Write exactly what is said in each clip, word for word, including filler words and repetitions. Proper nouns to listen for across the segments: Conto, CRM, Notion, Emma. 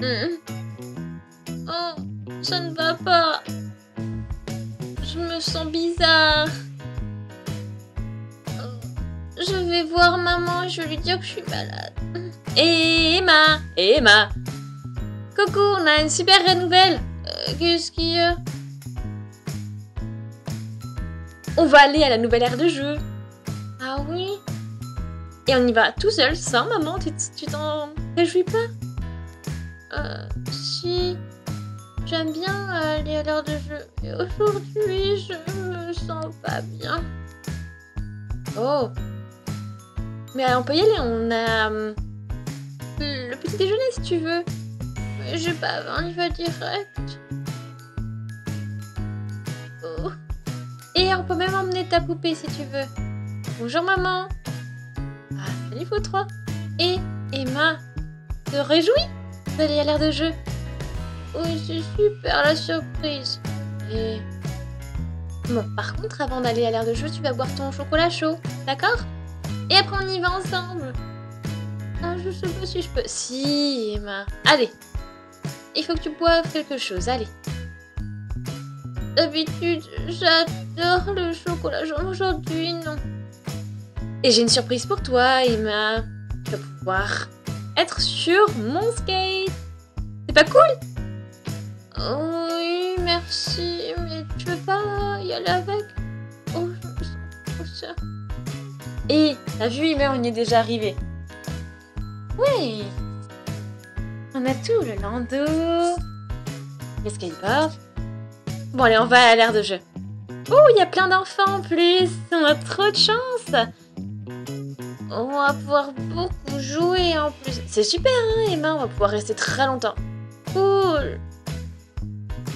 Mmh. Oh, ça ne va pas. Je me sens bizarre. Je vais voir maman et je vais lui dire que je suis malade. Et Emma, et Emma. Coucou, on a une super nouvelle. Euh, Qu'est-ce qu'il y a? On va aller à la nouvelle aire de jeu. Ah oui? Et on y va tout seul, sans maman. Tu t'en réjouis pas? Euh, si. J'aime bien aller à l'heure de jeu. Mais aujourd'hui, je me sens pas bien. Oh! Mais on peut y aller, on a euh, le petit déjeuner si tu veux. Mais j'ai pas faim, il va direct. Oh. Et on peut même emmener ta poupée si tu veux. Bonjour maman. Ah, c'est niveau trois. Et Emma, te réjouis d'aller à l'air de jeu. Oui, c'est super la surprise. Et... Bon, par contre, avant d'aller à l'air de jeu, tu vas boire ton chocolat chaud, d'accord? Et après, on y va ensemble. Ah, je sais pas si je peux. Si, Emma. Allez. Il faut que tu boives quelque chose. Allez. D'habitude, j'adore le chocolat jaune. Aujourd'hui, non. Et j'ai une surprise pour toi, Emma. Tu vas pouvoir être sur mon skate. C'est pas cool? Oh, oui, merci. Mais tu veux pas y aller avec? Oh, je me sens trop seule. Et t'as vu, Emma, on y est déjà arrivé. Oui. On a tout, le landau, le skateboard. Bon, allez, on va à l'aire de jeu. Oh, il y a plein d'enfants en plus. On a trop de chance. On va pouvoir beaucoup jouer en plus. C'est super, hein, Emma, on va pouvoir rester très longtemps. Cool.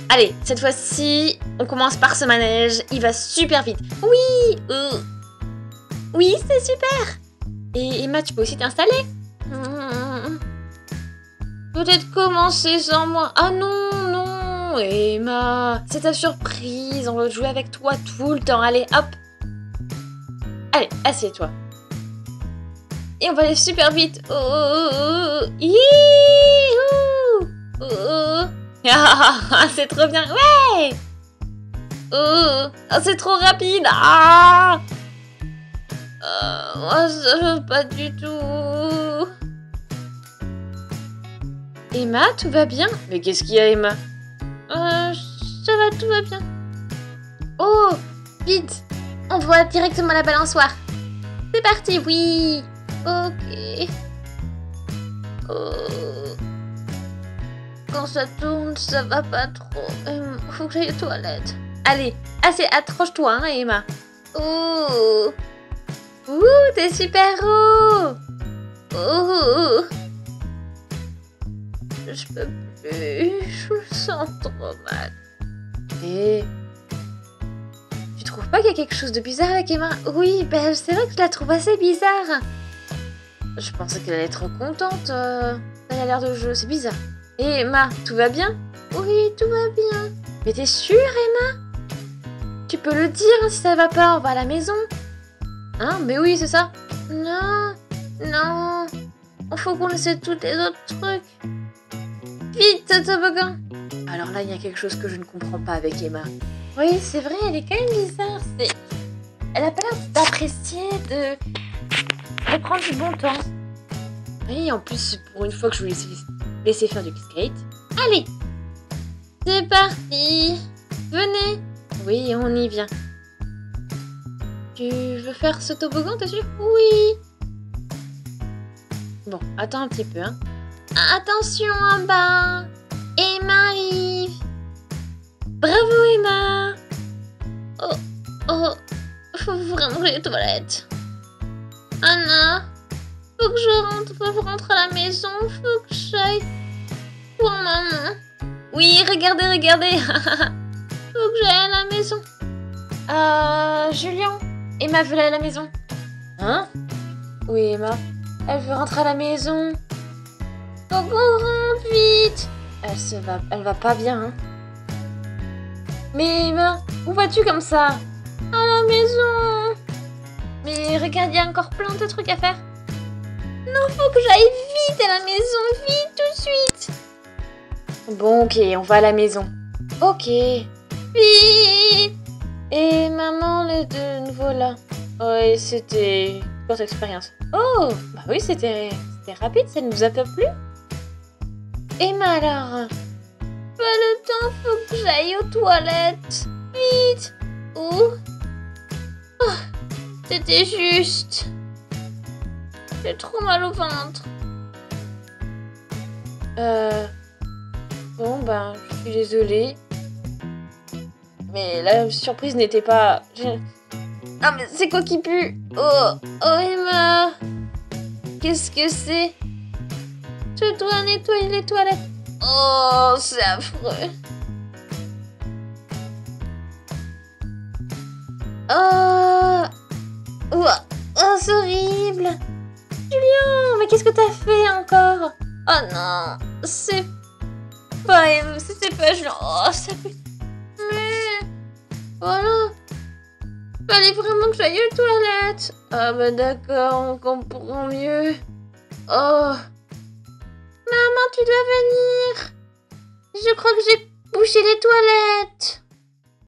Allez, cette fois-ci, on commence par ce manège. Il va super vite. Oui. Oh. Oui, c'est super. Et Emma, tu peux aussi t'installer. Mmh. Peut-être commencer sans moi. Ah non, non, Emma. C'est ta surprise. On va jouer avec toi tout le temps. Allez, hop. Allez, assieds-toi. Et on va aller super vite. Oh, oh, oh. Yihou. Oh, oh. Ah, c'est trop bien. Ouais. Oh, oh. C'est trop rapide. Ah. Euh, moi, ça, pas du tout. Emma, tout va bien? Mais qu'est-ce qu'il y a, Emma? Euh, ça va, tout va bien. Oh, vite! On voit directement la balançoire. C'est parti, oui! Ok. Oh. Quand ça tourne, ça va pas trop. Hum, faut que j'aille aux toilettes. Allez, assez, accroche-toi, hein, Emma. Oh. Ouh, t'es super haut! Oh, oh, oh. Je peux plus, je me sens trop mal. Et... Tu trouves pas qu'il y a quelque chose de bizarre avec Emma? Oui, ben c'est vrai que je la trouve assez bizarre. Je pensais qu'elle allait être contente. Euh, elle a l'air de jeu, c'est bizarre. Et Emma, tout va bien? Oui, tout va bien. Mais t'es sûre, Emma? Tu peux le dire, hein, si ça va pas, on va à la maison. Hein? Mais oui, c'est ça. Non, non. Il faut qu'on laisse tous les autres trucs. Vite, toboggan. Alors là, il y a quelque chose que je ne comprends pas avec Emma. Oui, c'est vrai, elle est quand même bizarre. Elle a pas l'air d'apprécier de... de prendre du bon temps. Oui, en plus, pour une fois que je vais laisser faire du skate. Allez, c'est parti. Venez. Oui, on y vient. Tu veux faire ce toboggan, t'es sûr? Oui! Bon, attends un petit peu, hein. Attention en bas! Emma arrive! Bravo, Emma! Oh, oh, faut vraiment les toilettes. Anna, faut que je rentre, faut que je rentre à la maison, faut que j'aille pour maman. Oui, regardez, regardez! Faut que j'aille à la maison. Euh, Julien? Emma veut aller à la maison. Hein? Oui, Emma. Elle veut rentrer à la maison. Faut qu'on rentre vite. Elle se va, elle va pas bien. Hein. Mais Emma, où vas-tu comme ça? À la maison. Mais regarde, il y a encore plein de trucs à faire. Non, faut que j'aille vite à la maison, vite tout de suite. Bon, ok, on va à la maison. Ok. Vite. Et maman, les deux, nouveau là. Ouais, c'était une courte expérience. Oh, bah oui, c'était rapide, ça ne nous a pas plu. Emma alors. Pas le temps, faut que j'aille aux toilettes. Vite. Oh, oh c'était juste. J'ai trop mal au ventre. Euh... Bon ben, je suis désolée. Mais la surprise n'était pas... Je... Ah mais c'est quoi qui pue? Oh, oh Emma. Qu'est-ce que c'est? Je dois nettoyer les toilettes. Oh, c'est affreux. Oh, oh, oh c'est horrible. Julien, mais qu'est-ce que t'as fait encore? Oh non, c'est pas... C'était pas genre... Oh, ça pue... Mais... Voilà... Fallait vraiment que j'aille aux toilettes. Ah bah d'accord, on comprend mieux. Oh... Maman, tu dois venir. Je crois que j'ai bouché les toilettes.